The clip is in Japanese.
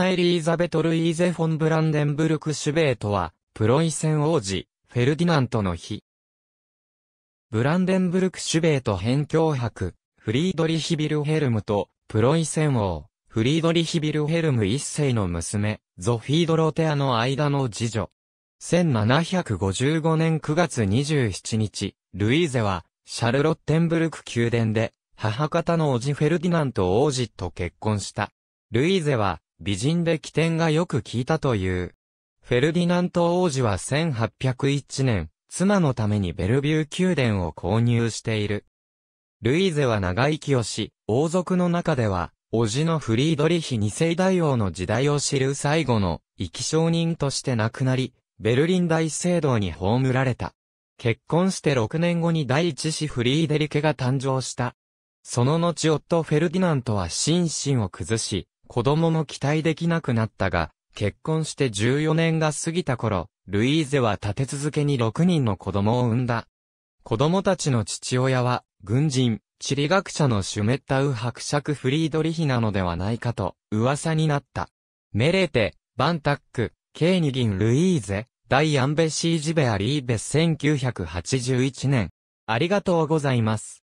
エリーザベト・ルイーゼ・フォン・ブランデンブルク・シュベートは、プロイセン王子、フェルディナントの妃。ブランデンブルク・シュベート辺境伯、フリードリヒ・ヴィルヘルムと、プロイセン王、フリードリヒ・ヴィルヘルム一世の娘、ゾフィー・ドロテアの間の次女。1755年9月27日、ルイーゼは、シャルロッテンブルク宮殿で、母方の叔父フェルディナント王子と結婚した。ルイーゼは、美人で機転がよく利いたという。フェルディナント王子は1801年、妻のためにベルビュー宮殿を購入している。ルイーゼは長生きをし、王族の中では、叔父のフリードリヒ2世大王の時代を知る最後の、生き証人として亡くなり、ベルリン大聖堂に葬られた。結婚して6年後に第一子フリーデリケが誕生した。その後夫フェルディナントは心身を崩し、子供も期待できなくなったが、結婚して14年が過ぎた頃、ルイーゼは立て続けに6人の子供を産んだ。子供たちの父親は、軍人、地理学者のシュメッタウ伯爵フリードリヒなのではないかと、噂になった。メレテ、バンタック、ケーニギン・ルイーゼ、大アンベシージベアリーベ1981年。ありがとうございます。